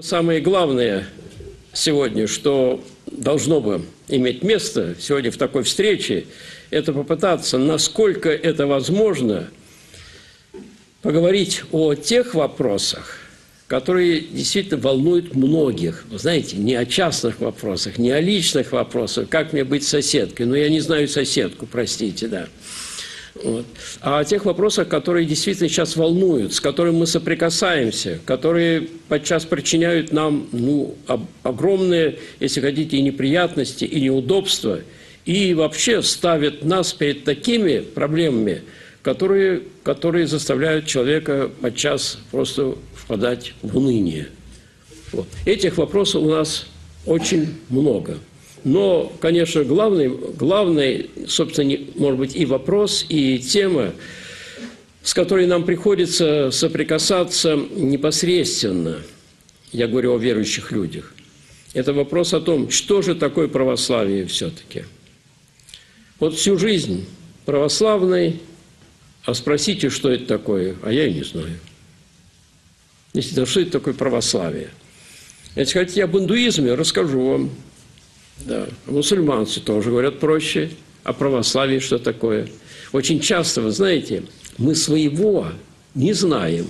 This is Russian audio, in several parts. Самое главное сегодня, что должно бы иметь место сегодня в такой встрече, это попытаться, насколько это возможно, поговорить о тех вопросах, которые действительно волнуют многих. Вы знаете, не о частных вопросах, не о личных вопросах, как мне быть соседкой, но я не знаю соседку, простите, да. Вот. А о тех вопросах, которые действительно сейчас волнуют, с которыми мы соприкасаемся, которые подчас причиняют нам огромные, если хотите, и неприятности, и неудобства, и вообще ставят нас перед такими проблемами, которые заставляют человека подчас просто впадать в уныние. Вот. Этих вопросов у нас очень много. Но, конечно, главный, собственно, может быть, и вопрос, и тема, с которой нам приходится соприкасаться непосредственно, я говорю о верующих людях, это вопрос о том, что же такое православие все-таки. Вот всю жизнь православный, а спросите, что это такое, а я и не знаю. Если да, что это такое православие? Если хотите, я об индуизме расскажу вам. Да. Мусульманцы тоже говорят проще, а православие что такое? Очень часто, вы знаете, мы своего не знаем.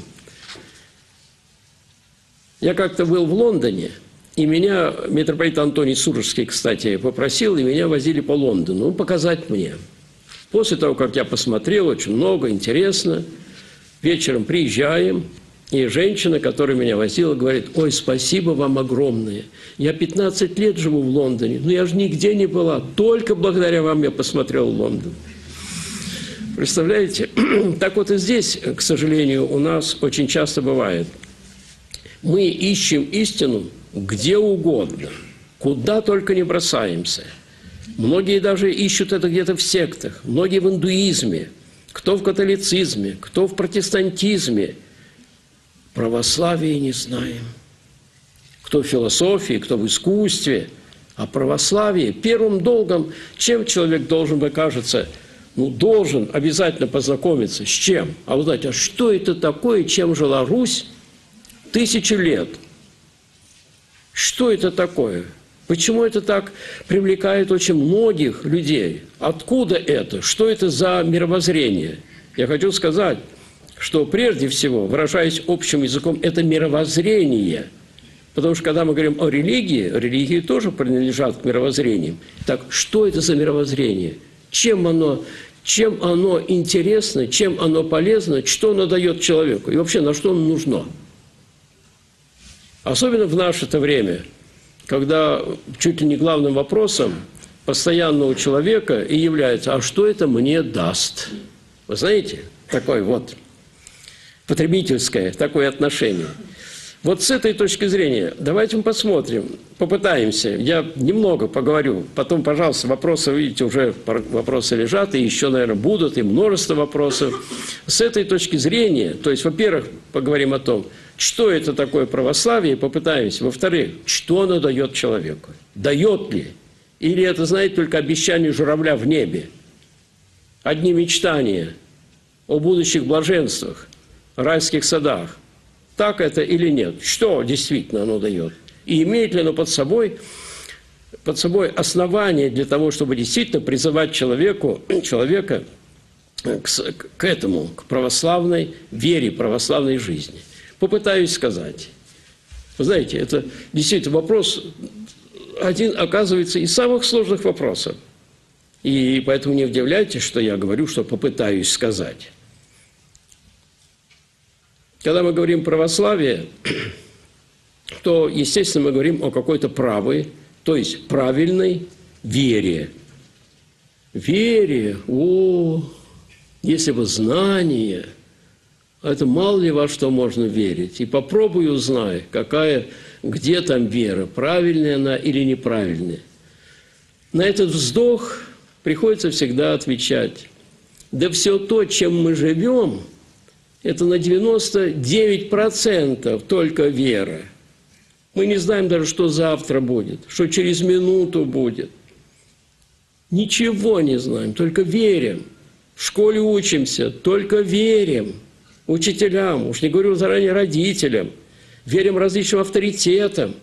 Я как-то был в Лондоне, и меня митрополит Антоний Сурожский, кстати, попросил, и меня возили по Лондону, показать мне. После того, как я посмотрел, очень много, интересно, вечером приезжаем. И женщина, которая меня возила, говорит: «Ой, спасибо вам огромное. Я 15 лет живу в Лондоне, но я же нигде не была. Только благодаря вам я посмотрел Лондон». Представляете? Так вот и здесь, к сожалению, у нас очень часто бывает. Мы ищем истину где угодно, куда только не бросаемся. Многие даже ищут это где-то в сектах, многие в индуизме, кто в католицизме, кто в протестантизме. Православие не знаем. Кто в философии, кто в искусстве. А православие первым долгом, чем человек должен, мне кажется, должен обязательно познакомиться с чем? А узнать, а что это такое, чем жила Русь тысячи лет? Что это такое? Почему это так привлекает очень многих людей? Откуда это? Что это за мировоззрение? Я хочу сказать, что прежде всего, выражаясь общим языком, это мировоззрение. Потому что, когда мы говорим о религии, религии тоже принадлежат к мировоззрениям. Так что это за мировоззрение? Чем оно интересно, чем оно полезно, что оно дает человеку? И вообще, на что оно нужно? Особенно в наше-то время, когда чуть ли не главным вопросом постоянного человека и является: «А что это мне даст?» Вы знаете, такой вот потребительское такое отношение. Вот с этой точки зрения давайте мы посмотрим, попытаемся. Я немного поговорю, потом, пожалуйста, вопросы, видите, уже вопросы лежат, и еще, наверное, будут, и множество вопросов. С этой точки зрения, то есть, во-первых, поговорим о том, что это такое православие, попытаемся. Во-вторых, что оно дает человеку? Дает ли? Или это, знаете, только обещание журавля в небе? Одни мечтания о будущих блаженствах, райских садах. Так это или нет? Что действительно оно дает? И имеет ли оно под собой основание для того, чтобы действительно призывать человека к этому, к православной вере, православной жизни? Попытаюсь сказать. Вы знаете, это действительно вопрос один, оказывается, из самых сложных вопросов. И поэтому не удивляйтесь, что я говорю, что попытаюсь сказать. Когда мы говорим православие, то, естественно, мы говорим о какой-то правой, то есть правильной вере. Вере, если бы знание, это мало ли во что можно верить. И попробуй узнай, где там вера, правильная она или неправильная. На этот вздох приходится всегда отвечать: да все то, чем мы живем, это на 99% только вера. Мы не знаем даже, что завтра будет, что через минуту будет. Ничего не знаем, только верим. В школе учимся, только верим. Учителям, уж не говорю заранее родителям. верим различным авторитетам,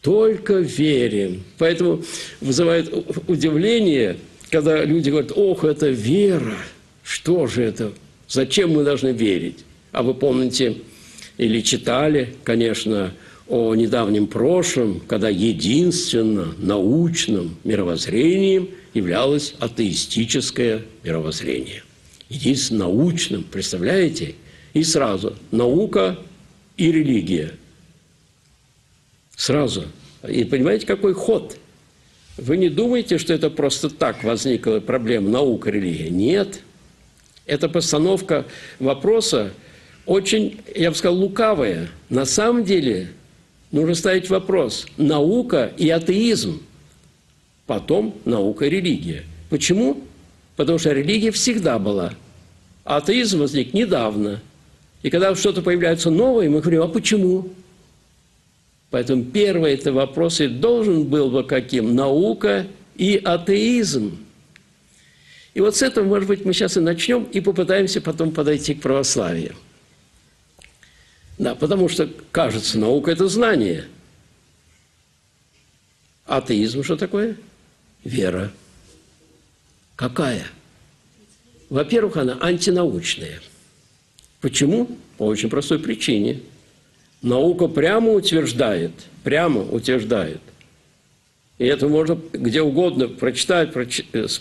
только верим. Поэтому вызывает удивление, когда люди говорят: ох, это вера, что же это, зачем мы должны верить? А вы помните или читали, конечно, о недавнем прошлом, когда единственно научным мировоззрением являлось атеистическое мировоззрение. Единственно научным, представляете? И сразу наука и религия. Сразу. И понимаете, какой ход? Вы не думаете, что это просто так возникла проблема наука, религия? Нет. Это постановка вопроса очень, я бы сказал, лукавая. На самом деле нужно ставить вопрос: наука и атеизм, потом наука и религия. Почему? Потому что религия всегда была, а атеизм возник недавно. И когда что-то появляется новое, мы говорим: а почему? Поэтому первый это вопрос и должен был бы каким? Наука и атеизм. И вот с этого, может быть, мы сейчас и начнем, и попытаемся потом подойти к православию. Да, потому что, кажется, наука – это знание. Атеизм что такое? Вера. Какая? Во-первых, она антинаучная. Почему? По очень простой причине. Наука прямо утверждает, и это можно где угодно прочитать,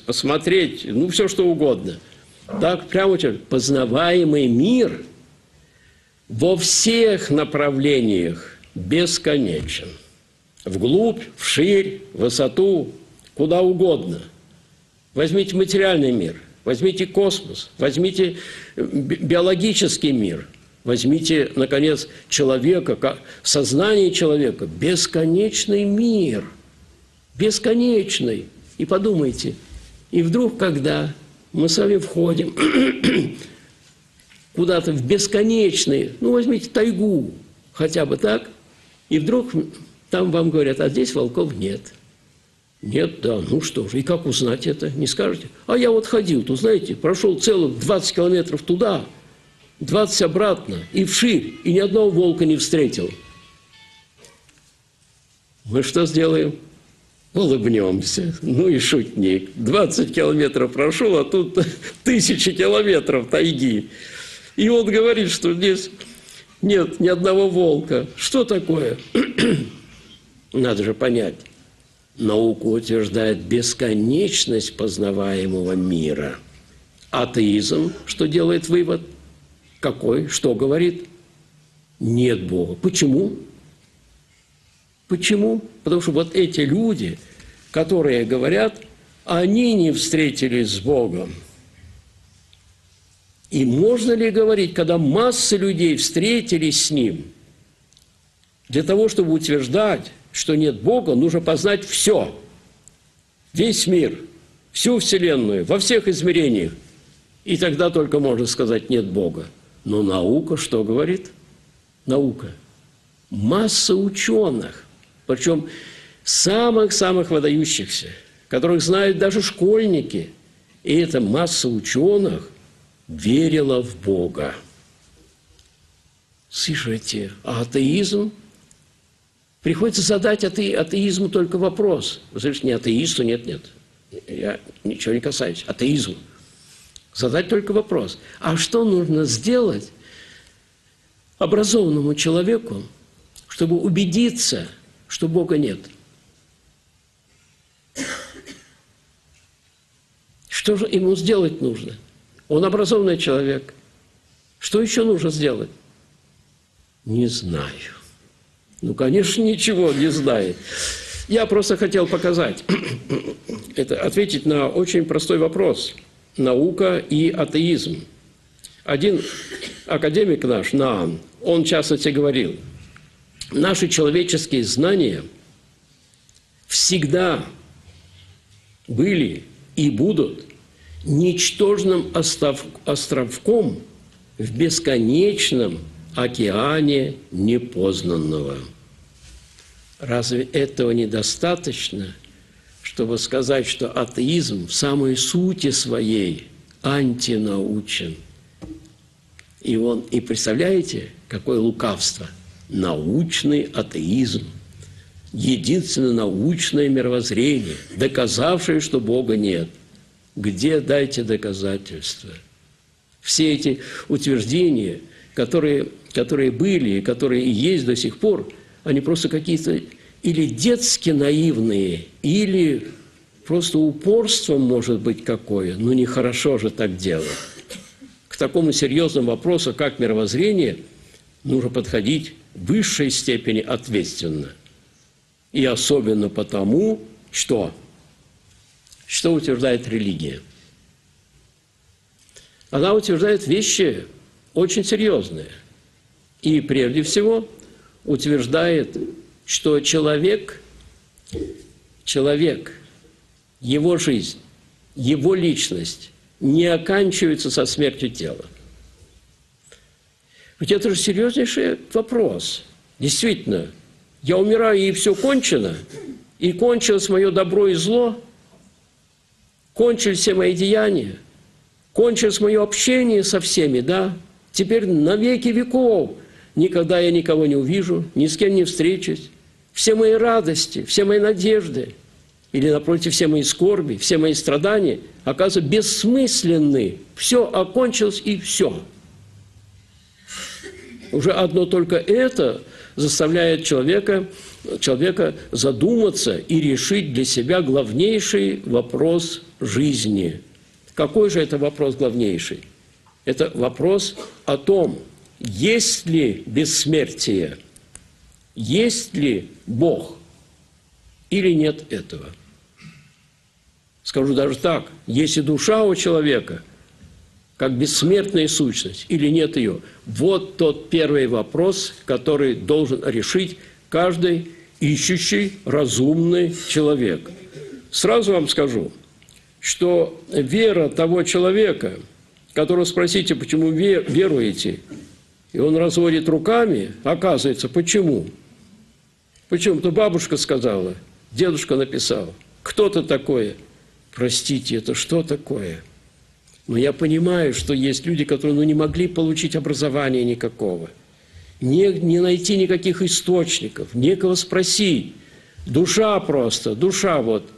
посмотреть, ну, все что угодно. Так, прямо утверждает. Познаваемый мир во всех направлениях бесконечен. Вглубь, вширь, в высоту, куда угодно. Возьмите материальный мир, возьмите космос, возьмите биологический мир, возьмите, наконец, человека, сознание человека, бесконечный мир, бесконечный. И подумайте, и вдруг, когда мы с вами входим куда-то в бесконечный, ну, возьмите тайгу, хотя бы так, и вдруг там вам говорят: а здесь волков нет. Нет, да, ну что же, и как узнать это, не скажете? А я вот ходил, тут, знаете, прошел целых 20 километров туда, 20 обратно, и вширь, и ни одного волка не встретил. Мы что сделаем? Улыбнемся. Ну и шутник. 20 километров прошел, а тут 1000 километров тайги. И он говорит, что здесь нет ни одного волка. Что такое? Надо же понять. Наука утверждает бесконечность познаваемого мира. Атеизм что делает вывод? Какой? Что говорит? Нет Бога. Почему? Почему? Потому что вот эти люди, которые говорят, они не встретились с Богом. И можно ли говорить, когда масса людей встретились с Ним, для того, чтобы утверждать, что нет Бога, нужно познать все, весь мир, всю Вселенную, во всех измерениях. И тогда только можно сказать: нет Бога. Но наука что говорит? Наука. Масса ученых, причем самых-самых выдающихся, которых знают даже школьники. И эта масса ученых верила в Бога. Слышите, а атеизм? Приходится задать атеизму только вопрос. Вы слышите, не атеисту, нет-нет, я ничего не касаюсь, атеизму. Задать только вопрос. А что нужно сделать образованному человеку, чтобы убедиться, что Бога нет? Что же ему сделать нужно? Он образованный человек. Что еще нужно сделать? Не знаю. Ну, конечно, ничего не знает. Я просто хотел показать, это ответить на очень простой вопрос: наука и атеизм. Один академик наш, Наан, он, в частности, говорил: наши человеческие знания всегда были и будут ничтожным островком в бесконечном океане непознанного. Разве этого недостаточно, чтобы сказать, что атеизм в самой сути своей антинаучен? И представляете, какое лукавство? научный атеизм, единственное научное мировоззрение, доказавшее, что Бога нет. Где дайте доказательства? Все эти утверждения, которые были и которые есть до сих пор, они просто какие-то или детски наивные, или просто упорство может быть какое. Ну, нехорошо же так делать. К такому серьезному вопросу, как мировоззрение, нужно подходить в высшей степени ответственно. И особенно потому, что утверждает религия. Она утверждает вещи очень серьезные. И прежде всего утверждает, что человек, его жизнь, его личность не оканчивается со смертью тела. Ведь это же серьезнейший вопрос. Действительно, я умираю, и все кончено, и кончилось мое добро и зло, кончились все мои деяния, кончилось мое общение со всеми, да? Теперь на веки веков никогда я никого не увижу, ни с кем не встречусь. Все мои радости, все мои надежды, или, напротив, все мои скорби, все мои страдания, оказываются бессмысленны. Все окончилось, и все. Уже одно только это заставляет человека задуматься и решить для себя главнейший вопрос жизни. Какой же это вопрос главнейший? Это вопрос о том, есть ли бессмертие, есть ли Бог или нет этого. Скажу даже так, есть и душа у человека, как бессмертная сущность, или нет ее. Вот тот первый вопрос, который должен решить каждый ищущий, разумный человек. Сразу вам скажу, что вера того человека, которого спросите, почему веруете, и он разводит руками, оказывается, почему? Почему-то бабушка сказала, дедушка написал, кто-то такое. Простите, это что такое? Но я понимаю, что есть люди, которые не могли получить образования никакого, не найти никаких источников, некого спросить. Душа просто, душа вот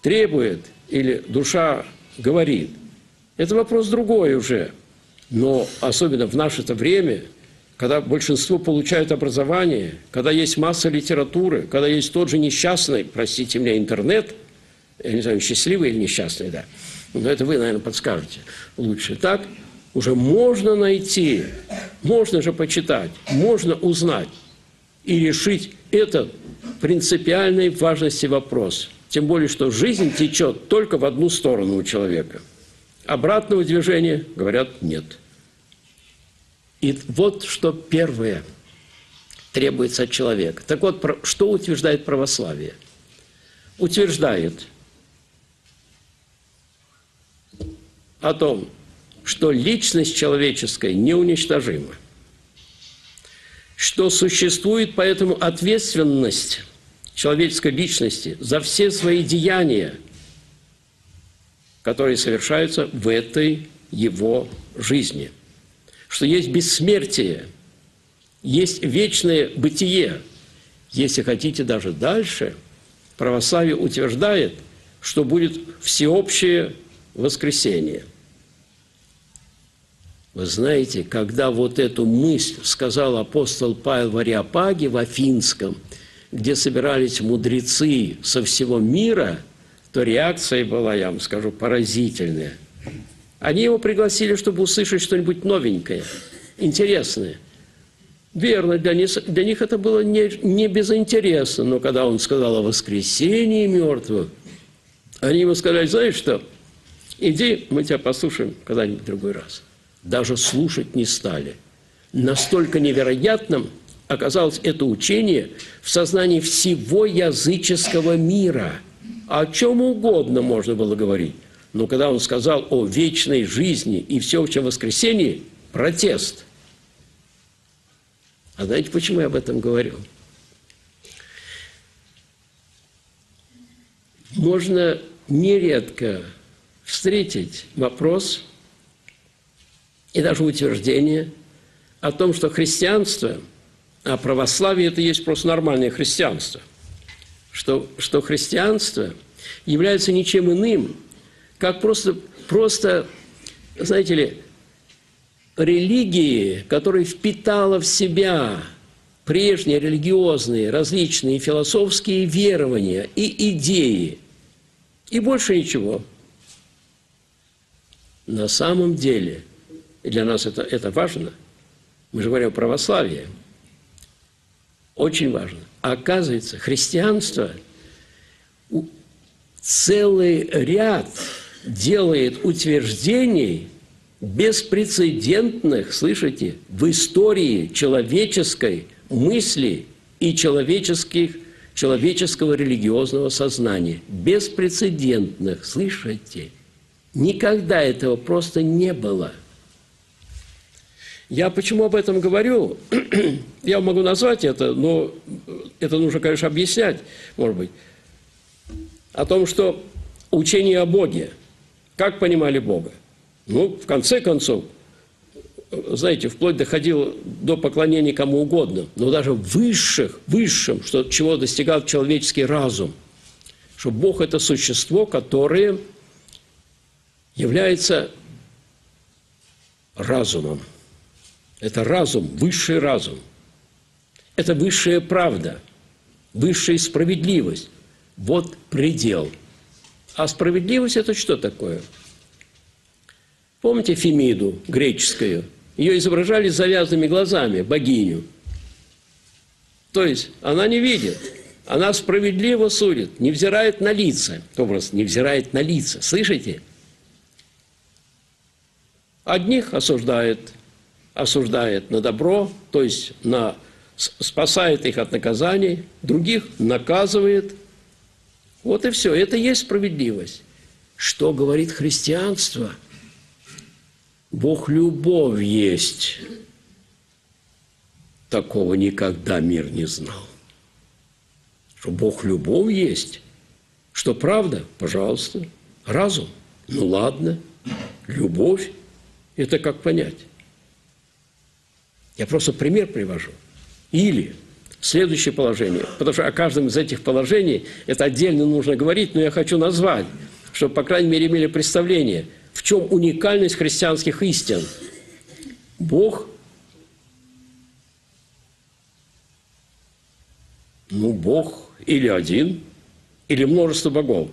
требует или душа говорит. Это вопрос другой уже. Но особенно в наше-то время, когда большинство получают образование, когда есть масса литературы, когда есть тот же несчастный, простите меня, интернет, я не знаю, счастливый или несчастный, да. Но это вы, наверное, подскажете лучше. Так уже можно найти, можно же почитать, можно узнать и решить этот принципиальной важности вопрос. Тем более, что жизнь течет только в одну сторону у человека. Обратного движения, говорят, нет. И вот что первое требуется от человека. Так вот, что утверждает православие? Утверждает о том, что личность человеческая неуничтожима, что существует поэтому ответственность человеческой личности за все свои деяния, которые совершаются в этой его жизни, что есть бессмертие, есть вечное бытие. Если хотите даже дальше, православие утверждает, что будет всеобщее воскресение. Вы знаете, когда вот эту мысль сказал апостол Павел в Ареопаге, в Афинском, где собирались мудрецы со всего мира, то реакция была, я вам скажу, поразительная. Они его пригласили, чтобы услышать что-нибудь новенькое, интересное. Верно, для них это было не безинтересно, но когда он сказал о воскресении мертвых, они ему сказали, знаешь что, иди, мы тебя послушаем когда-нибудь в другой раз. Даже слушать не стали. Настолько невероятным оказалось это учение в сознании всего языческого мира. О чем угодно можно было говорить. Но когда он сказал о вечной жизни и всеобщем воскресении, протест. А знаете, почему я об этом говорю? Можно нередко встретить вопрос и даже утверждение о том, что христианство А православие – это есть просто нормальное христианство. Что христианство является ничем иным, как просто, знаете ли, религии, которая впитала в себя прежние религиозные, различные философские верования и идеи, и больше ничего. На самом деле, и для нас это важно, мы же говорим о православии, очень важно. А оказывается, христианство целый ряд делает утверждений беспрецедентных, слышите, в истории человеческой мысли и человеческого религиозного сознания. Беспрецедентных, слышите? Никогда этого просто не было. Я почему об этом говорю? Я могу назвать это, но это нужно, конечно, объяснять, может быть. О том, что учение о Боге. Как понимали Бога? Ну, в конце концов, знаете, вплоть доходил до поклонения кому угодно, но даже высшим, чего достигал человеческий разум. Что Бог – это существо, которое является разумом. Это разум, высший разум. Это высшая правда, высшая справедливость. Вот предел. А справедливость – это что такое? Помните Фемиду греческую? Ее изображали с завязанными глазами, богиню. То есть она не видит, она справедливо судит, невзирает на лица. Образ невзирает на лица. Слышите? Одних осуждает на добро, то есть спасает их от наказаний, других наказывает. Вот и все. Это и есть справедливость. Что говорит христианство? Бог любовь есть. Такого никогда мир не знал. Что Бог любовь есть. Что правда? Пожалуйста. Разум? Ну ладно. Любовь – это как понять? Я просто пример привожу. Или следующее положение, потому что о каждом из этих положений это отдельно нужно говорить, но я хочу назвать, чтобы, по крайней мере, имели представление, в чем уникальность христианских истин. Бог или один, или множество богов.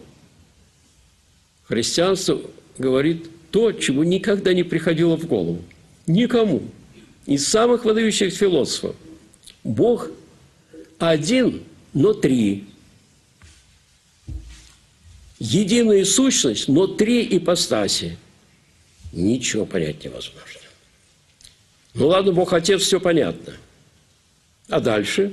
Христианство говорит то, чего никогда не приходило в голову. Никому. Из самых выдающихся философов. Бог один, но три. Единая сущность, но три ипостаси. Ничего понять невозможно. Ну ладно, Бог Отец, все понятно. А дальше?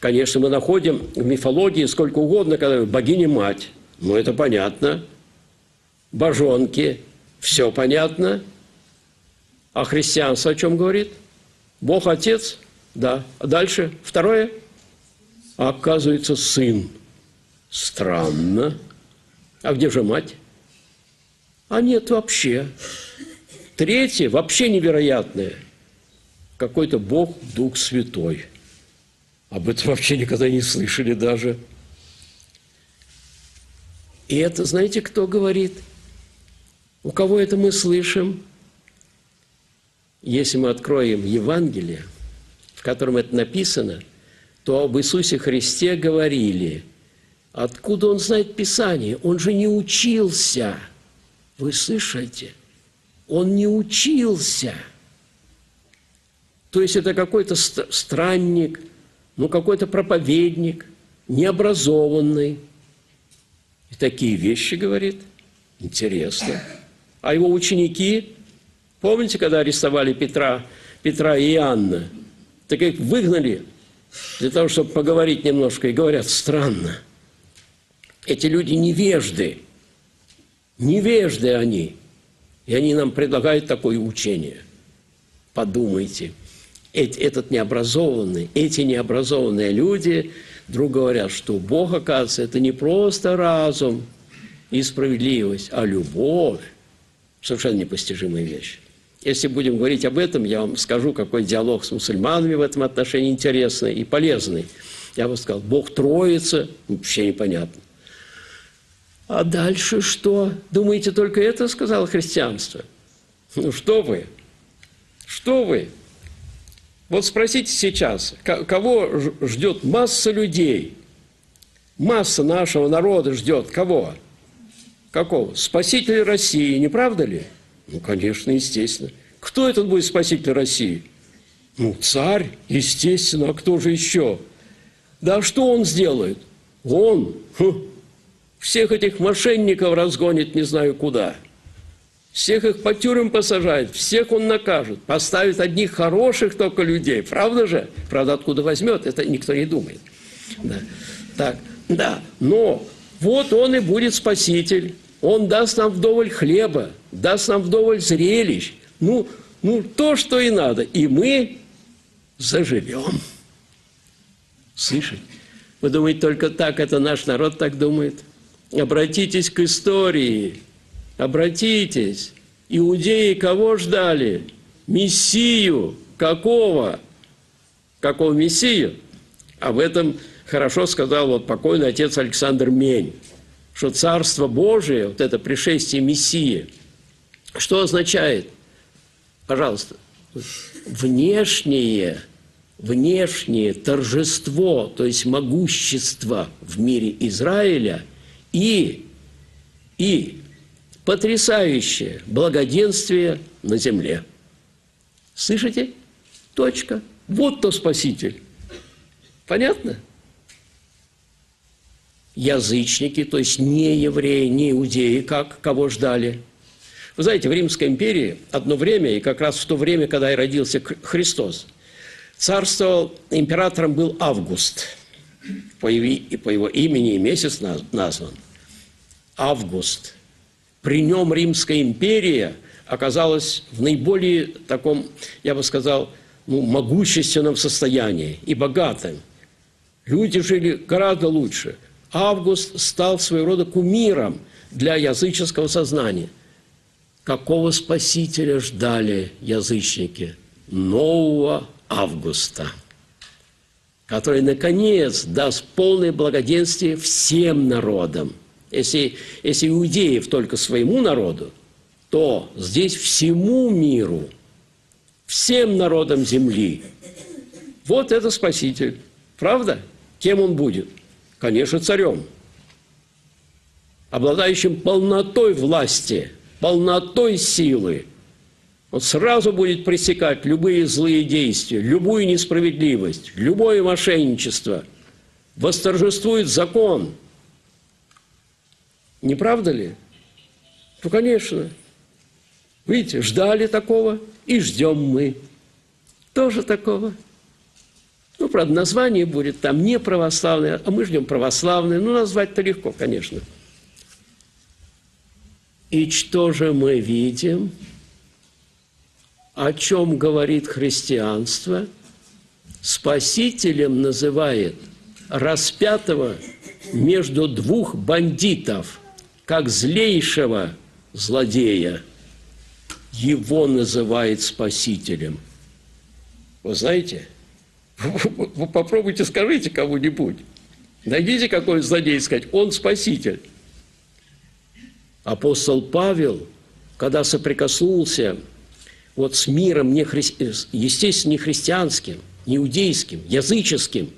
Конечно, мы находим в мифологии сколько угодно, когда богиня-мать. Ну это понятно. Божонки. Все понятно. А христианство о чем говорит? Бог Отец, да. А дальше второе, а оказывается Сын. Странно. А где же мать? А нет вообще. Третье, вообще невероятное. Какой-то Бог Дух Святой. Об этом вообще никогда не слышали даже. И это, знаете, кто говорит? У кого это мы слышим? Если мы откроем Евангелие, в котором это написано, то об Иисусе Христе говорили. Откуда он знает Писание? Он же не учился. Вы слышите? Он не учился. То есть это какой-то странник, какой-то проповедник, необразованный. И такие вещи говорит. Интересно. А его ученики... Помните, когда арестовали Петра и Иоанна? Так их выгнали для того, чтобы поговорить немножко. И говорят, странно. Эти люди невежды. Невежды они. И они нам предлагают такое учение. Подумайте. Эти необразованные люди вдруг говорят, что Бог, оказывается, это не просто разум и справедливость, а любовь. Совершенно непостижимая вещь. Если будем говорить об этом, я вам скажу, какой диалог с мусульманами в этом отношении интересный и полезный. Я бы сказал, Бог Троица, вообще непонятно. А дальше что? Думаете, только это сказало христианство? Ну что вы? Что вы? Вот спросите сейчас, кого ждет масса людей? Масса нашего народа ждет кого? Какого? Спасителя России, не правда ли? Ну, конечно, естественно. Кто этот будет спаситель России? Ну, царь, естественно, а кто же еще? Да что он сделает? Он всех этих мошенников разгонит не знаю куда. Всех их по тюрьмам посажает, всех он накажет. Поставит одних хороших только людей, правда же? Правда, откуда возьмет, это никто не думает. Да. Так, да, но вот он и будет спаситель. Он даст нам вдоволь хлеба, даст нам вдоволь зрелищ. Ну, то, что и надо. И мы заживем. Слышите? Вы думаете, только так, это наш народ так думает? Обратитесь к истории. Обратитесь. Иудеи кого ждали? Мессию. Какого? Какого Мессию? Об этом хорошо сказал вот покойный отец Александр Мень. Что Царство Божие, вот это пришествие Мессии, что означает? Пожалуйста. Внешнее торжество, то есть могущество в мире Израиля и потрясающее благоденствие на земле. Слышите? Точка. Вот то Спаситель. Понятно? Язычники, то есть не евреи, не иудеи, кого ждали. Вы знаете, в Римской империи одно время, и как раз в то время, когда и родился Христос, царствовал, императором был Август, по его имени и месяц назван. Август. При нем Римская империя оказалась в наиболее таком, я бы сказал, могущественном состоянии и богатым. Люди жили гораздо лучше. Август стал своего рода кумиром для языческого сознания. Какого спасителя ждали язычники? Нового Августа, который, наконец, даст полное благоденствие всем народам. Если иудеев только своему народу, то здесь всему миру, всем народам земли. Вот это спаситель. Правда? Кем он будет? Конечно, царем, обладающим полнотой власти, полнотой силы. Он сразу будет пресекать любые злые действия, любую несправедливость, любое мошенничество. Восторжествует закон. Не правда ли? Ну, конечно. Видите, ждали такого, и ждем мы. Тоже такого. Ну, правда, название будет там не православное, а мы ждем православное. Ну, назвать-то легко, конечно. И что же мы видим? О чем говорит христианство? Спасителем называет распятого между двух бандитов, как злейшего злодея. Его называет спасителем. Вы знаете? Вы попробуйте, скажите кому-нибудь. Найдите какой-нибудь злодей, сказать, он спаситель. Апостол Павел, когда соприкоснулся вот с миром, естественно, не христианским, не иудейским, языческим,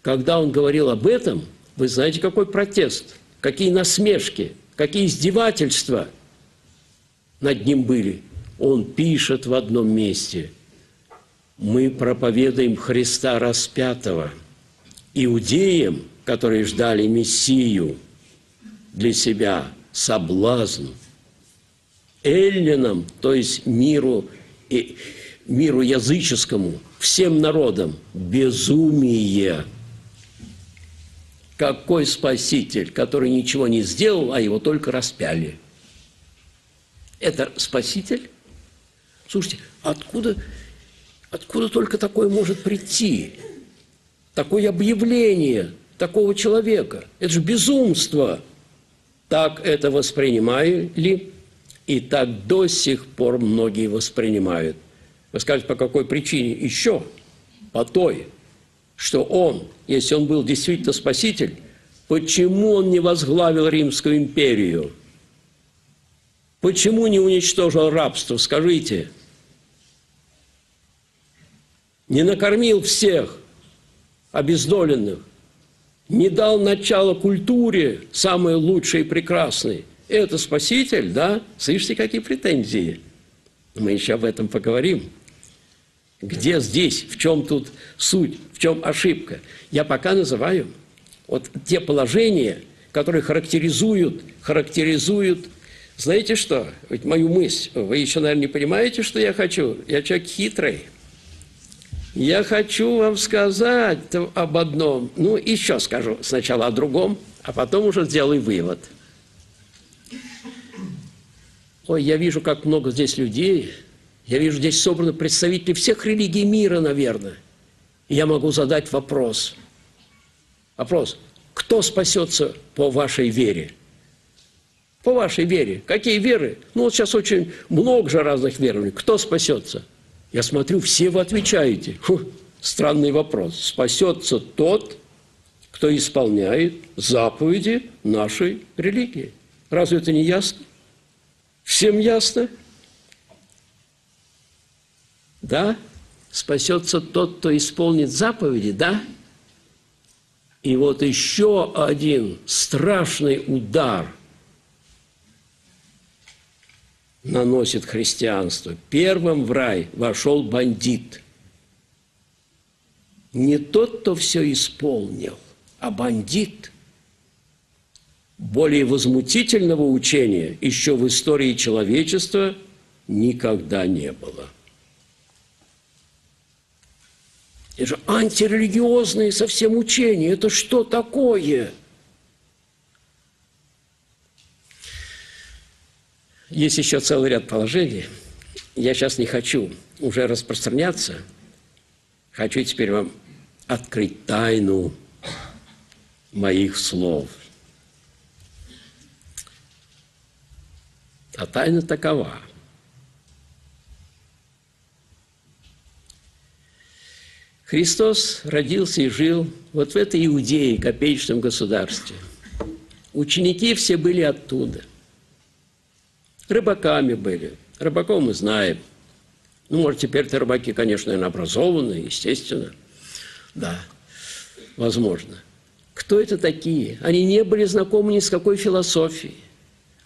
когда он говорил об этом, вы знаете, какой протест, какие насмешки, какие издевательства над ним были. Он пишет в одном месте: мы проповедуем Христа распятого. Иудеям, которые ждали Мессию, для себя соблазн. Эллинам, то есть миру языческому, всем народам безумие. Какой спаситель, который ничего не сделал, а его только распяли? Это спаситель? Слушайте, откуда только такое может прийти? Такое объявление такого человека. Это же безумство. Так это воспринимали И так до сих пор многие воспринимают. Вы скажете, по какой причине? Еще по той, что он, если он был действительно спаситель, почему он не возглавил Римскую империю? Почему не уничтожил рабство? Скажите. Не накормил всех обездоленных, не дал начало культуре самой лучшей и прекрасной. Это спаситель, да? Слышите, какие претензии? Мы еще об этом поговорим. Где здесь, в чем тут суть, в чем ошибка? Я пока называю вот те положения, которые характеризуют. Знаете что? Ведь мою мысль, вы еще, наверное, не понимаете, что я хочу. Я человек хитрый. Я хочу вам сказать об одном. Ну, еще скажу сначала о другом, а потом уже сделаю вывод. Ой, я вижу, как много здесь людей. Я вижу, здесь собраны представители всех религий мира, наверное. И я могу задать вопрос. Вопрос. Кто спасется по вашей вере? По вашей вере. Какие веры? Ну, вот сейчас очень много же разных верований. Кто спасется? Я смотрю, все вы отвечаете. Странный вопрос. Спасется тот, кто исполняет заповеди нашей религии. Разве это не ясно? Всем ясно? Да? Спасется тот, кто исполнит заповеди, да? И вот еще один страшный удар наносит христианство. Первым в рай вошел бандит. Не тот, кто все исполнил, а бандит. Более возмутительного учения еще в истории человечества никогда не было. Это же антирелигиозные совсем учения. Это что такое? Есть еще целый ряд положений. Я сейчас не хочу уже распространяться. Хочу теперь вам открыть тайну моих слов. А тайна такова. Христос родился и жил вот в этой Иудее, копеечном государстве. Ученики все были оттуда. Рыбаками были. Рыбаков мы знаем. Ну, может, теперь-то рыбаки, конечно, образованные, естественно. Да, возможно. Кто это такие? Они не были знакомы ни с какой философией.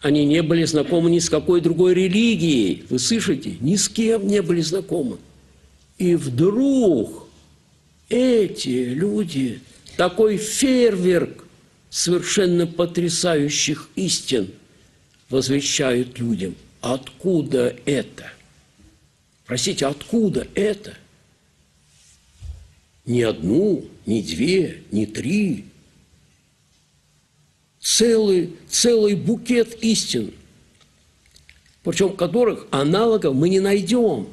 Они не были знакомы ни с какой другой религией. Вы слышите? Ни с кем не были знакомы. И вдруг эти люди, такой фейерверк совершенно потрясающих истин возвещают людям. Откуда это? Простите, откуда это? Ни одну, ни две, ни три. Целый букет истин, причем которых аналогов мы не найдем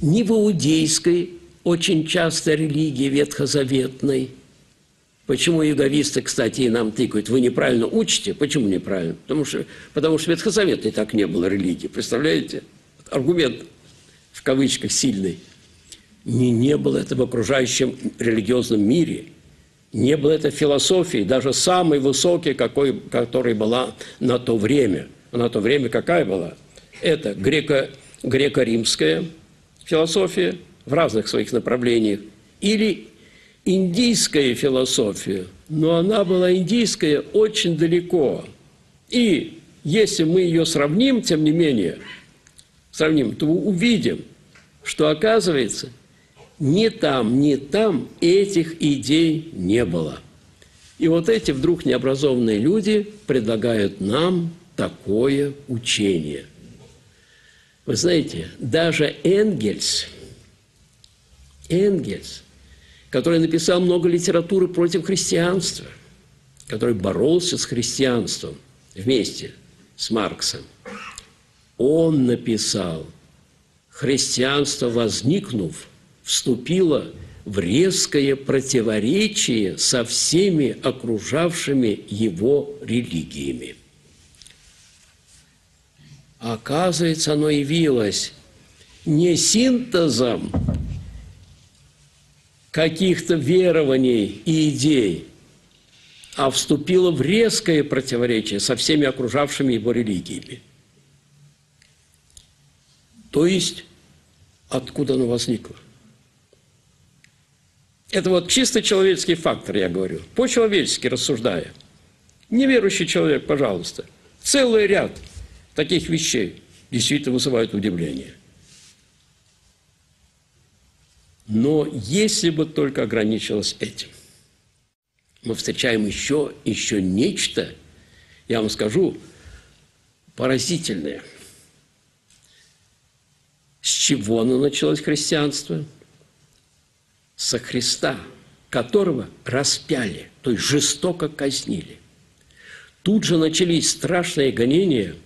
ни в иудейской, очень часто религии ветхозаветной. Почему иудаисты, кстати, и нам тыкают? Вы неправильно учите. Почему неправильно? Потому что ветхозаветной так не было религии. Представляете? Аргумент в кавычках сильный. Не было это в окружающем религиозном мире. Не было это философии, даже самой высокой, которая была на то время. А на то время какая была? Это греко-римская философия в разных своих направлениях или индийская философия, но она была индийская очень далеко. И если мы ее сравним, тем не менее, то увидим, что оказывается, ни там этих идей не было. И вот эти вдруг необразованные люди предлагают нам такое учение. Вы знаете, даже Энгельс, который написал много литературы против христианства, который боролся с христианством вместе с Марксом, он написал: «Христианство, возникнув, вступила в резкое противоречие со всеми окружавшими его религиями». Оказывается, оно явилось не синтезом каких-то верований и идей, а вступило в резкое противоречие со всеми окружавшими его религиями. То есть, откуда оно возникло? Это вот чисто человеческий фактор, я говорю, по-человечески рассуждая. Неверующий человек, пожалуйста. Целый ряд таких вещей действительно вызывает удивление. Но если бы только ограничилось этим. Мы встречаем еще нечто, я вам скажу, поразительное. С чего оно началось христианство? Со Христа, которого распяли, то есть жестоко казнили. Тут же начались страшные гонения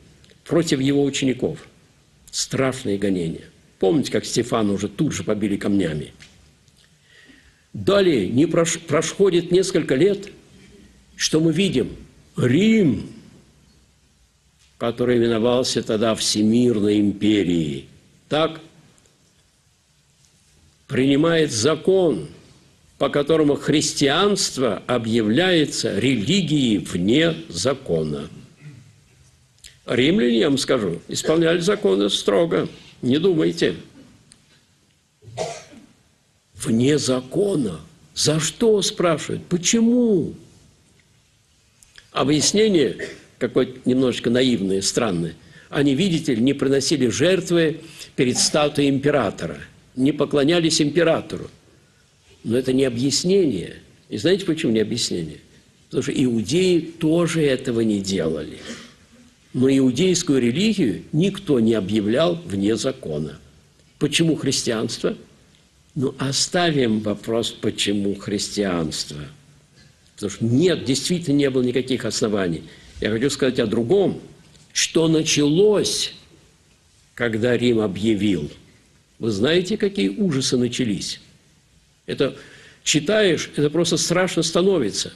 против его учеников. Страшные гонения. Помните, как Стефана уже тут же побили камнями? Далее не проходит несколько лет, что мы видим? Рим, который именовался тогда Всемирной империей, так принимает закон, по которому христианство объявляется религией вне закона. Римляне, я вам скажу, исполняли законы строго, не думайте. Вне закона. За что, спрашивают? Почему? Объяснение какое-то немножечко наивное, странное. Они, видите ли, не приносили жертвы перед статуей императора, не поклонялись императору. Но это не объяснение. И знаете, почему не объяснение? Потому что иудеи тоже этого не делали. Но иудейскую религию никто не объявлял вне закона. Почему христианство? Ну, оставим вопрос, почему христианство. Потому что нет, действительно не было никаких оснований. Я хочу сказать о другом, что началось, когда Рим объявил. Вы знаете, какие ужасы начались? Это читаешь, это просто страшно становится.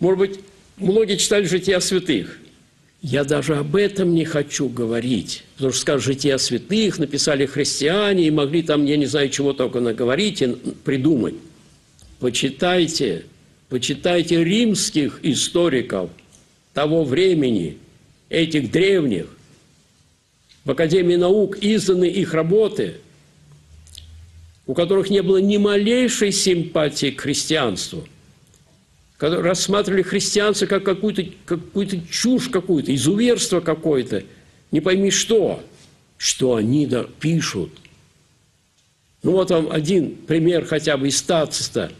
Может быть, многие читали «Жития святых». Я даже об этом не хочу говорить, потому что, скажут, «Жития святых» написали христиане и могли там, я не знаю, чего только наговорить и придумать. Почитайте римских историков того времени, этих древних. В Академии наук изданы их работы, у которых не было ни малейшей симпатии к христианству, которые рассматривали христианство как какую-то чушь какую-то, изуверство какое-то, не пойми что они пишут. Ну вот вам один пример хотя бы из Тацита.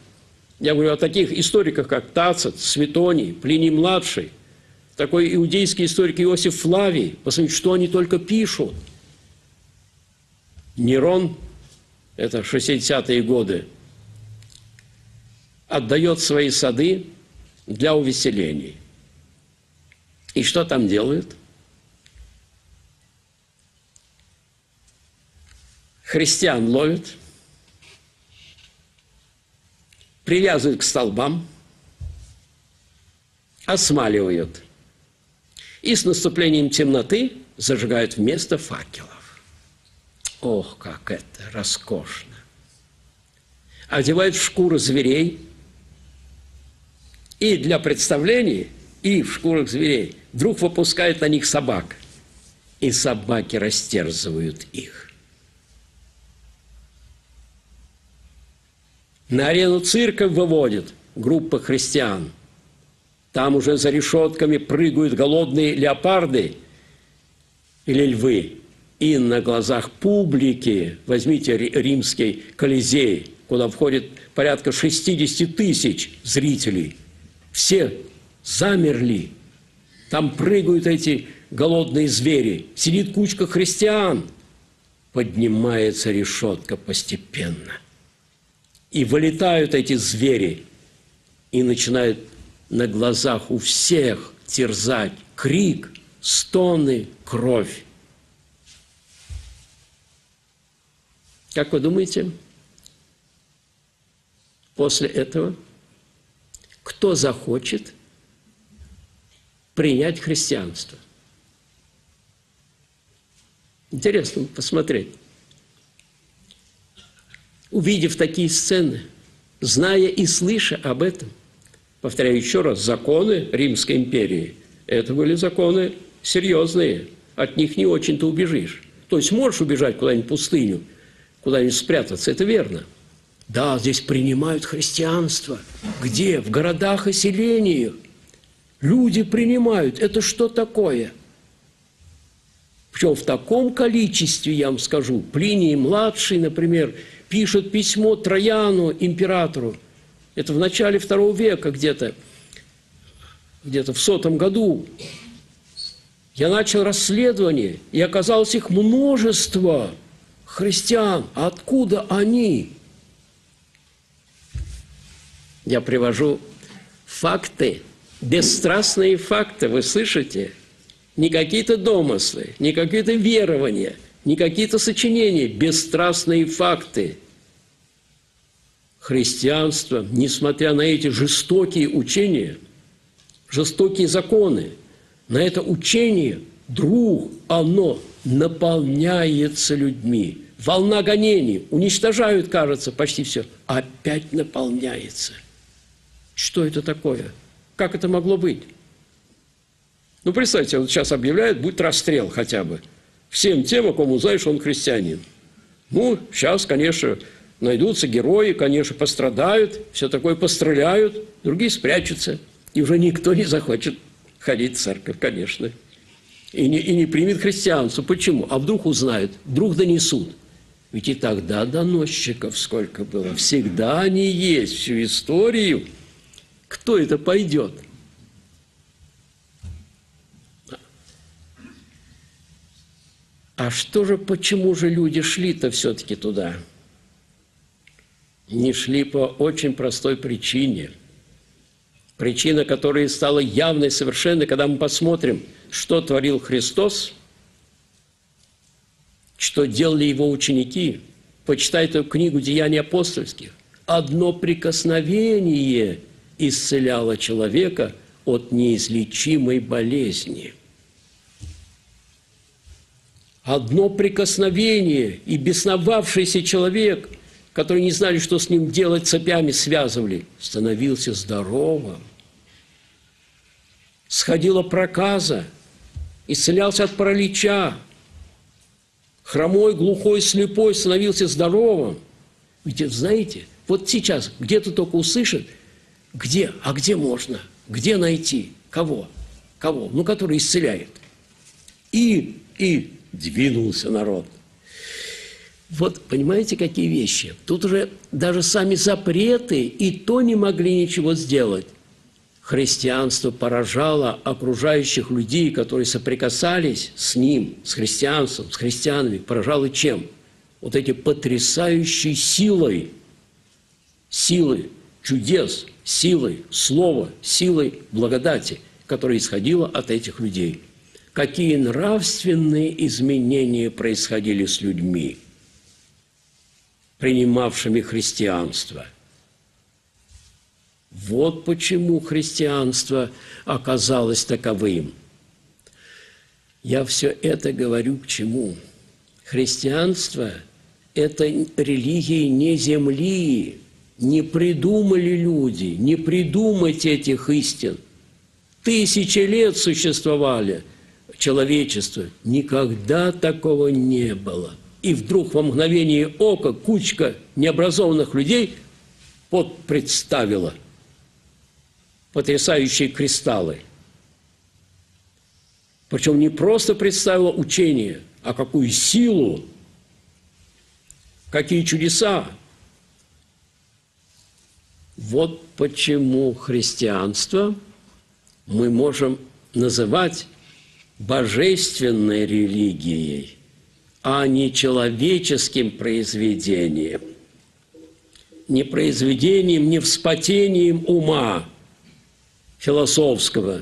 Я говорю о таких историках, как Тацит, Светоний, Плиний Младший, такой иудейский историк Иосиф Флавий. Посмотрите, что они только пишут. Нерон, это 60-е годы, отдает свои сады для увеселений. И что там делают? Христиан ловят, привязывают к столбам, осмаливают. И с наступлением темноты зажигают вместо факелов. Ох, как это роскошно! Одевают в шкуры зверей, и для представлений, и в шкурах зверей вдруг выпускают на них собак, и собаки растерзывают их. На арену цирка выводит группа христиан. Там уже за решетками прыгают голодные леопарды или львы. И на глазах публики, возьмите римский Колизей, куда входит порядка 60 тысяч зрителей, все замерли. Там прыгают эти голодные звери, сидит кучка христиан. Поднимается решетка постепенно. И вылетают эти звери и начинают на глазах у всех терзать крик, стоны, кровь. Как вы думаете, после этого кто захочет принять христианство? Интересно посмотреть. Увидев такие сцены, зная и слыша об этом, повторяю еще раз, законы Римской империи, это были законы серьезные, от них не очень-то убежишь. То есть можешь убежать куда-нибудь в пустыню, куда-нибудь спрятаться, это верно. Да, здесь принимают христианство. Где? В городах и селениях. Люди принимают. Это что такое? Причем в таком количестве, я вам скажу, Плиний Младший, например, пишет письмо Траяну, императору. Это в начале II века где-то в 100 году. Я начал расследование, и оказалось их множество христиан. А откуда они? Я привожу факты, бесстрастные факты, вы слышите? Не какие-то домыслы, не какие-то верования, не какие-то сочинения, бесстрастные факты. Христианство, несмотря на эти жестокие учения, жестокие законы, на это учение вдруг оно наполняется людьми. Волна гонений, уничтожают, кажется, почти все, опять наполняется. Что это такое? Как это могло быть? Ну, представьте, вот сейчас объявляют, будет расстрел хотя бы. Всем тем, о ком узнаешь, он христианин. Ну, сейчас, конечно, найдутся герои, конечно, пострадают, все такое постреляют, другие спрячутся. И уже никто не захочет ходить в церковь, конечно. И не примет христианство. Почему? А вдруг узнают, вдруг донесут. Ведь и тогда доносчиков сколько было. Всегда они есть, всю историю. Кто это пойдет? А что же, почему же люди шли-то все-таки туда? Не шли по очень простой причине. Причина, которая стала явной совершенно, когда мы посмотрим, что творил Христос, что делали его ученики. Почитай эту книгу «Деяния апостольских». Одно прикосновение исцеляло человека от неизлечимой болезни. Одно прикосновение, и бесновавшийся человек, который не знали, что с ним делать, цепями связывали, становился здоровым. Сходила проказа, исцелялся от паралича. Хромой, глухой, слепой становился здоровым. Ведь, знаете, вот сейчас где-то только услышат, где, а где можно, где найти, кого, ну, который исцеляет. И двинулся народ. Вот, понимаете, какие вещи? Тут уже даже сами запреты и то не могли ничего сделать. Христианство поражало окружающих людей, которые соприкасались с ним, с христианством, с христианами. Поражало чем? Вот эти потрясающей силой, силой чудес, силой слова, силой благодати, которая исходила от этих людей. Какие нравственные изменения происходили с людьми, принимавшими христианство. Вот почему христианство оказалось таковым. Я все это говорю к чему? Христианство – это религия не земли. Не придумали люди, не придумать этих истин. Тысячи лет существовали человечество. Никогда такого не было. И вдруг во мгновение ока кучка необразованных людей подпредставила потрясающие кристаллы. Причем не просто представила учение, а какую силу, какие чудеса. Вот почему христианство мы можем называть божественной религией, а не человеческим произведением, не произведением, не вспотением ума философского,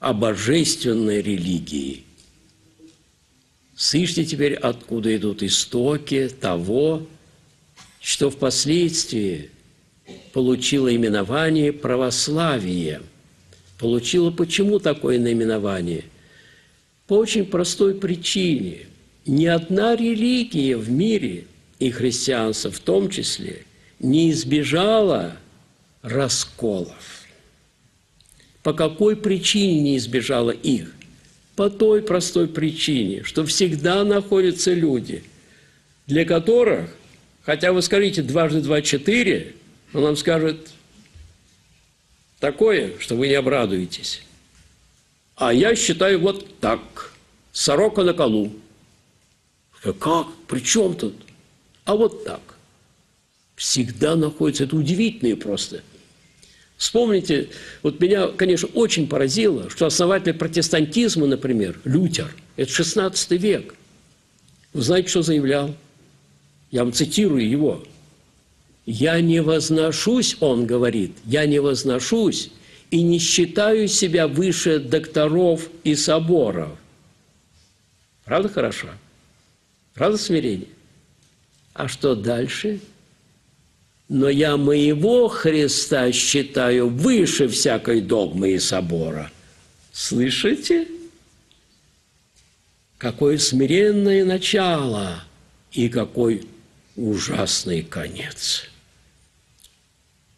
а божественной религии. Слышите теперь, откуда идут истоки того, что впоследствии получило именование православие. Получило почему такое наименование? По очень простой причине. Ни одна религия в мире, и христианство в том числе, не избежала расколов. По какой причине не избежала их? По той простой причине, что всегда находятся люди, для которых, хотя вы скажите 2 × 2 = 4, он нам скажет такое, что вы не обрадуетесь. А я считаю вот так. Сорока на колу. Как? При чем тут? А вот так. Всегда находится. Это удивительное просто. Вспомните, вот меня, конечно, очень поразило, что основатель протестантизма, например, Лютер, это 16 век. Вы знаете, что заявлял? Я вам цитирую его. «Я не возношусь, — он говорит, — я не возношусь и не считаю себя выше докторов и соборов». Правда хорошо? Правда смирение? А что дальше? «Но я моего Христа считаю выше всякой догмы и собора». Слышите? Какое смиренное начало и какой ужасный конец.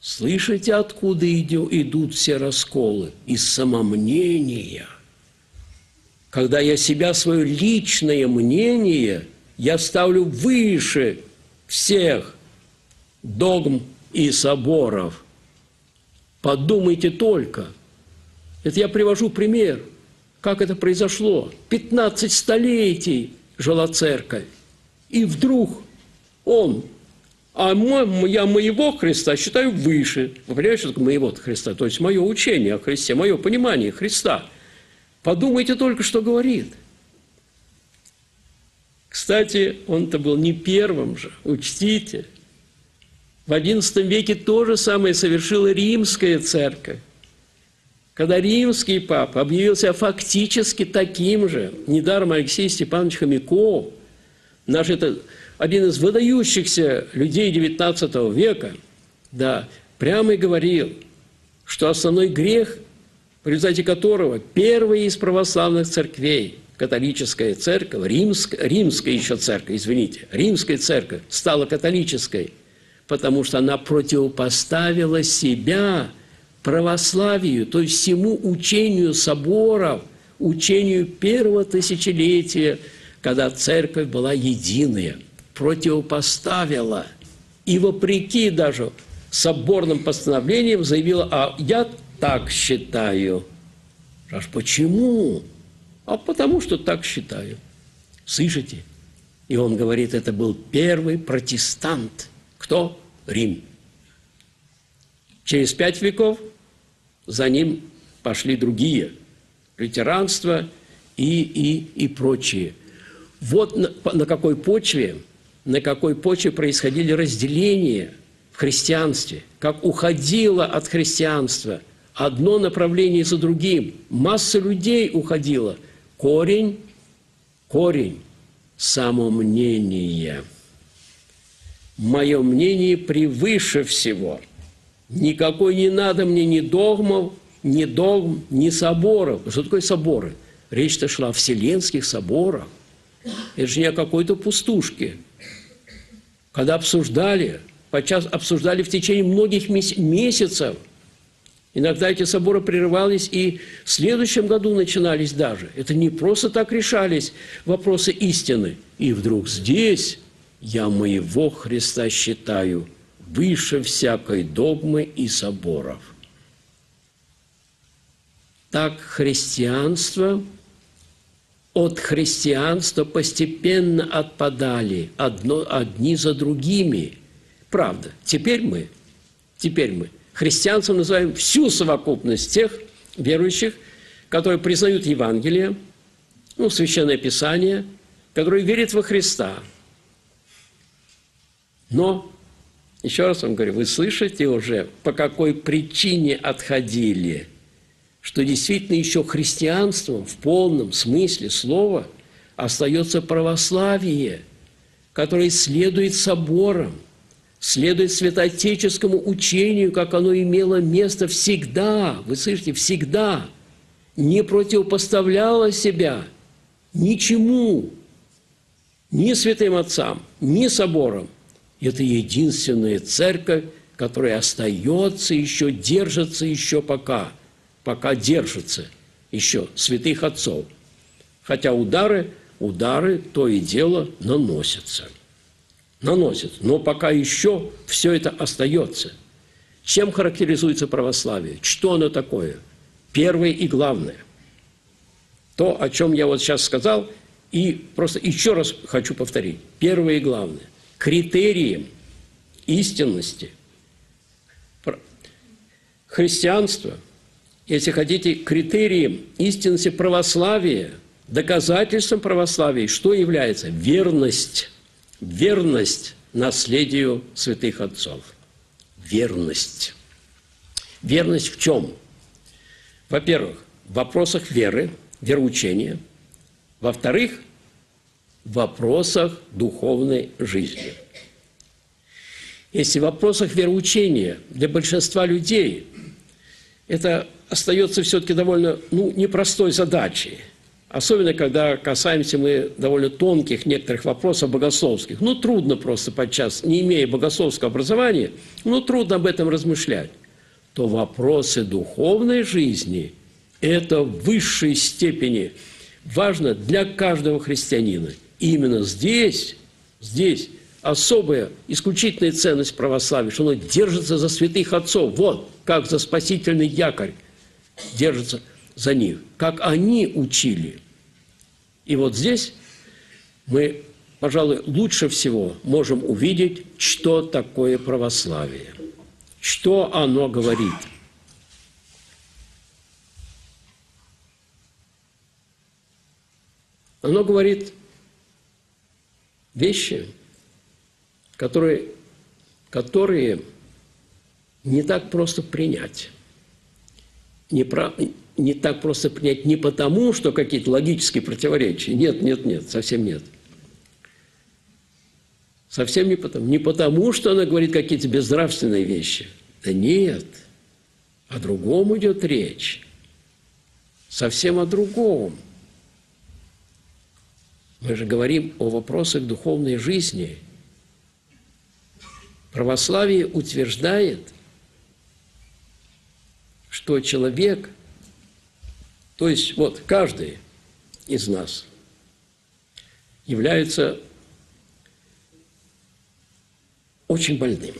Слышите, откуда идут все расколы? Из самомнения. Когда я себя, свое личное мнение, я ставлю выше всех догм и соборов. Подумайте только. Это я привожу пример, как это произошло. 15 столетий жила церковь. И вдруг он, я моего Христа считаю выше. Вы понимаете, что такое моего Христа? То есть мое учение о Христе, мое понимание Христа. Подумайте только, что говорит. Кстати, он-то был не первым же, учтите. В XI веке то же самое совершила римская церковь, когда римский папа объявил себя фактически таким же. Недаром Алексей Степанович Хомяков, наш это, один из выдающихся людей XIX века, да, прямо и говорил, что основной грех, в результате которого первая из православных церквей, католическая церковь, римская еще церковь, извините, римская церковь стала католической, потому что она противопоставила себя православию, то есть всему учению соборов, учению первого тысячелетия, когда церковь была единая, противопоставила и вопреки даже соборным постановлениям заявила: «А я так считаю». Аж почему? А потому что так считаю. Слышите? И он говорит, это был первый протестант. Кто? Рим. Через 5 веков за ним пошли другие. Лютеранство и прочие. Вот на какой почве происходили разделения в христианстве, как уходило от христианства одно направление за другим. Масса людей уходила. Корень самомнения. Мое мнение превыше всего. Никакой не надо мне ни догмов, ни догм, ни соборов. Что такое соборы? Речь-то шла о вселенских соборах. Это же не о какой-то пустушке. Когда обсуждали, подчас обсуждали в течение многих месяцев. Иногда эти соборы прерывались и в следующем году начинались даже. Это не просто так решались вопросы истины. И вдруг здесь я моего Христа считаю выше всякой догмы и соборов. Так христианство... От христианства постепенно отпадали одни за другими. Правда, теперь мы христианством называем всю совокупность тех верующих, которые признают Евангелие, ну, Священное Писание, которые верят во Христа. Но, еще раз вам говорю, вы слышите уже, по какой причине отходили, что действительно еще христианством в полном смысле слова остается православие, которое следует соборам, следует святоотеческому учению, как оно имело место всегда, вы слышите, всегда, не противопоставляло себя ничему, ни святым отцам, ни собором. Это единственная церковь, которая остается, еще держится, еще пока держится еще святых отцов. Хотя удары то и дело наносятся, но пока еще все это остается. Чем характеризуется православие? Что оно такое? Первое и главное. То, о чем я вот сейчас сказал, и просто еще раз хочу повторить. Первое и главное. Критерием истинности христианства, если хотите, критерием истинности православия, доказательством православия, что является? Верность. Верность наследию святых отцов. Верность. Верность в чем? Во-первых, в вопросах веры, вероучения. Во-вторых, в вопросах духовной жизни. Если в вопросах вероучения для большинства людей это остается все-таки довольно непростой задачей, особенно когда касаемся мы довольно тонких некоторых вопросов богословских. Трудно просто подчас, не имея богословского образования, трудно об этом размышлять. То вопросы духовной жизни – это в высшей степени важно для каждого христианина. И именно здесь особая, исключительная ценность православия, что оно держится за святых отцов, вот как за спасительный якорь держится за них, как они учили. И вот здесь мы, пожалуй, лучше всего можем увидеть, что такое православие, что оно говорит. Оно говорит вещи, которые не так просто принять. Не так просто принять не потому, что какие-то логические противоречия. Нет, совсем нет. Совсем не потому. Не потому, что она говорит какие-то безнравственные вещи. Да нет. О другом идет речь. Совсем о другом. Мы же говорим о вопросах духовной жизни. Православие утверждает, что человек, то есть вот каждый из нас, является очень больным.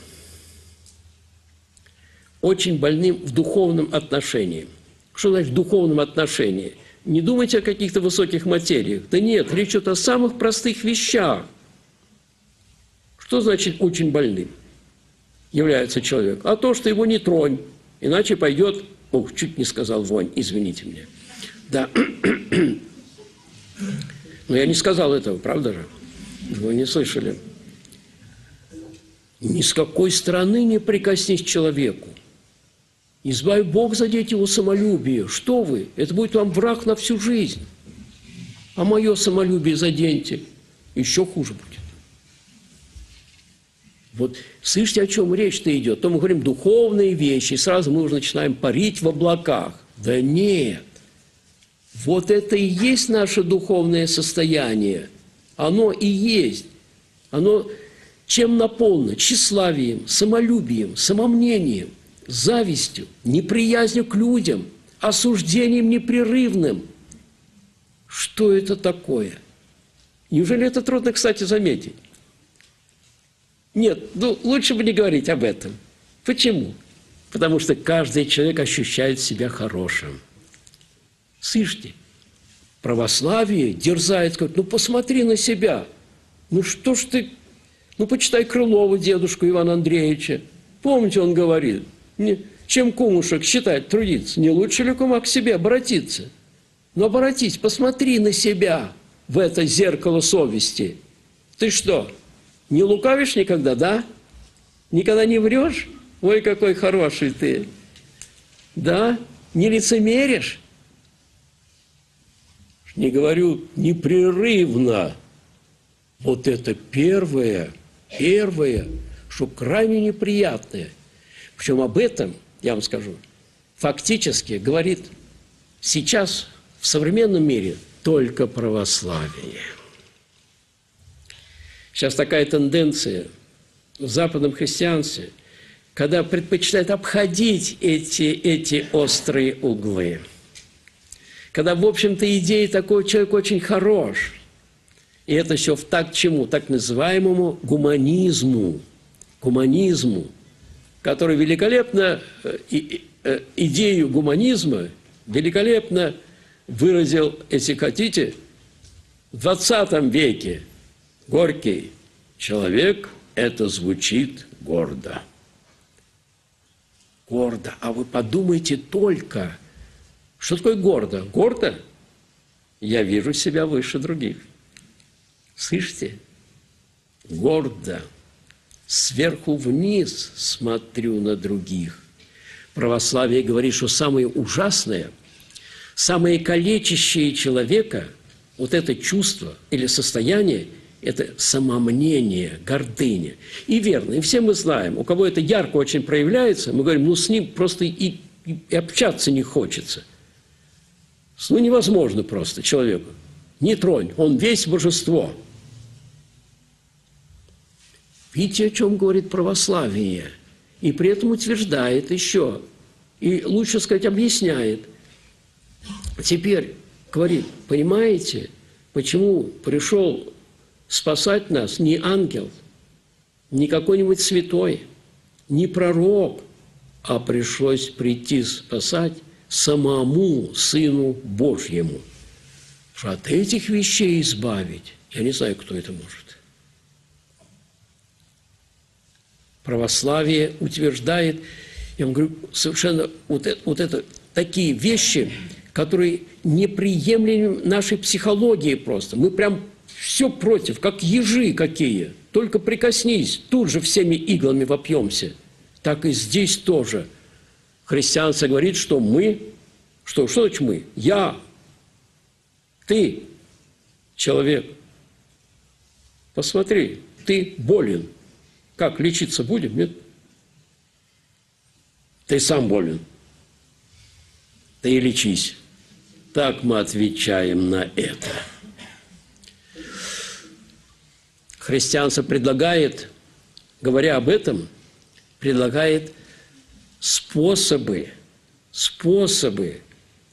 Очень больным в духовном отношении. Что значит в духовном отношении? Не думайте о каких-то высоких материях. Да нет, речь идет о самых простых вещах. Что значит очень больным является человек? А то, что его не тронь, иначе пойдет... Ох, чуть не сказал вонь, извините меня. Да. Но я не сказал этого, правда же? Вы не слышали. Ни с какой стороны не прикоснись к человеку. Избави Бог задеть его самолюбие. Что вы? Это будет вам враг на всю жизнь. А мое самолюбие заденьте. Еще хуже будет. Вот слышите, о чем речь-то идет? То мы говорим духовные вещи, и сразу мы уже начинаем парить в облаках. Да нет. Вот это и есть наше духовное состояние. Оно и есть. Оно чем наполнено? Тщеславием, самолюбием, самомнением, завистью, неприязнью к людям, осуждением непрерывным. Что это такое? Неужели это трудно, кстати, заметить? Нет, лучше бы не говорить об этом. Почему? Потому что каждый человек ощущает себя хорошим. Слышите, православие дерзает, говорит, посмотри на себя. Что ж ты, почитай Крылова, дедушку Ивана Андреевича. Помните, он говорит, чем кумушек считать, трудиться, не лучше ли кума к себе обратиться? Но обратись, посмотри на себя в это зеркало совести. Ты что? Не лукавишь никогда, да? Никогда не врешь? Ой, какой хороший ты! Да? Не лицемеришь? Не говорю непрерывно. Вот это первое, что крайне неприятное. Причем об этом, я вам скажу, фактически говорит сейчас в современном мире только православие. Сейчас такая тенденция в западном христианстве, когда предпочитают обходить эти острые углы, когда, в общем-то, идея такого человека очень хорош. И это все в такт чему? Так называемому гуманизму. Гуманизму, который великолепно, идею гуманизма великолепно выразил, если хотите, в XX веке Горький. Человек, это звучит гордо. Гордо. А вы подумайте только, что такое гордо? Гордо? Я вижу себя выше других. Слышите? Гордо. Сверху вниз смотрю на других. Православие говорит, что самое ужасное, самое калечащее человека, вот это чувство или состояние, это самомнение, гордыня. И верно, и все мы знаем, у кого это ярко очень проявляется, мы говорим, ну с ним просто и общаться не хочется. Ну невозможно просто человеку. Не тронь, он весь божество. Видите, о чем говорит православие, и при этом утверждает еще, и лучше сказать, объясняет. Теперь говорит, понимаете, почему пришел спасать нас не ангел, не какой-нибудь святой, не пророк, а пришлось прийти спасать самому Сыну Божьему. Что от этих вещей избавить, я не знаю, кто это может. Православие утверждает, я вам говорю, совершенно вот это такие вещи, которые неприемлемы нашей психологии просто. Мы прям все против, как ежи какие. Только прикоснись, тут же всеми иглами вопьемся. Так и здесь тоже. Христианство говорит, что мы, что значит мы? Я, ты, человек. Посмотри, ты болен. Как, лечиться будем? Нет? Ты сам болен. Ты и лечись. Так мы отвечаем на это. Христианство предлагает, говоря об этом, предлагает способы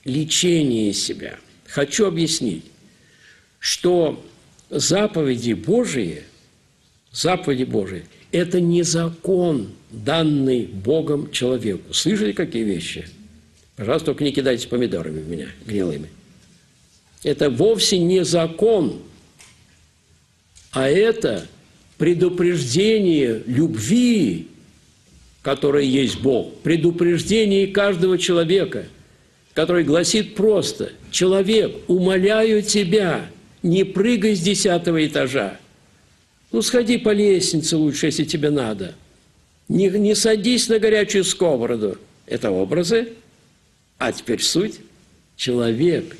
лечения себя. Хочу объяснить, что заповеди Божии, это не закон, данный Богом человеку. Слышали, какие вещи? Пожалуйста, только не кидайте помидорами в меня, гнилыми. Это вовсе не закон, а это предупреждение любви, которая есть Бог, предупреждение каждого человека, который гласит просто: «Человек, умоляю тебя, не прыгай с 10-го этажа». Ну, сходи по лестнице лучше, если тебе надо. Не садись на горячую сковороду. Это образы. А теперь суть. Человек,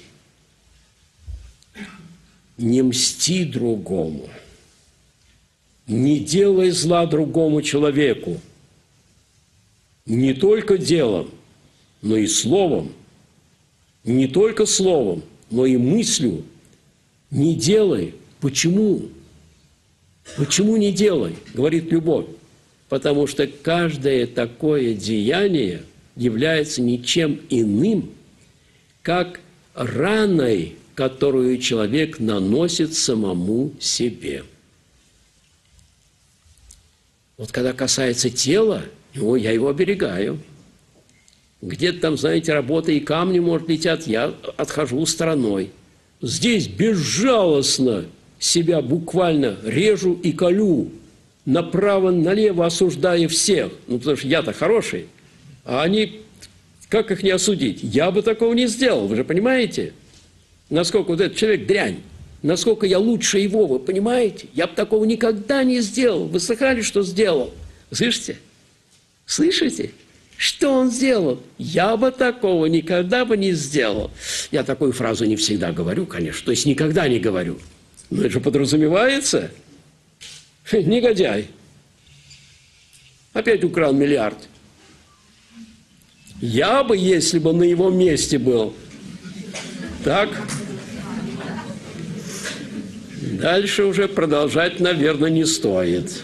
не мсти другому. Не делай зла другому человеку. Не только делом, но и словом. Не только словом, но и мыслью. Не делай. Почему? Почему не делай, говорит любовь? Потому что каждое такое деяние является ничем иным, как раной, которую человек наносит самому себе. Вот когда касается тела, я его оберегаю. Где-то там, знаете, работа и камни, может, летят, я отхожу стороной. Здесь безжалостно себя буквально режу и колю, направо-налево осуждая всех. Ну, потому что я-то хороший, а они, как их не осудить? Я бы такого не сделал, вы же понимаете? Насколько вот этот человек дрянь, насколько я лучше его, вы понимаете? Я бы такого никогда не сделал. Вы слыхали, что сделал? Слышите? Слышите? Что он сделал? Я бы такого никогда бы не сделал. Я такую фразу не всегда говорю, конечно, то есть никогда не говорю. Но это же подразумевается. Негодяй. Опять украл миллиард. Я бы, если бы на его месте был. Так? Дальше уже продолжать, наверное, не стоит.